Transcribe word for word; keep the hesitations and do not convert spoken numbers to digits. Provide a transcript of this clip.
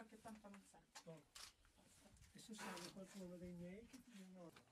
giro che tanto non sa. E se serve qualcuno dei miei che ti viene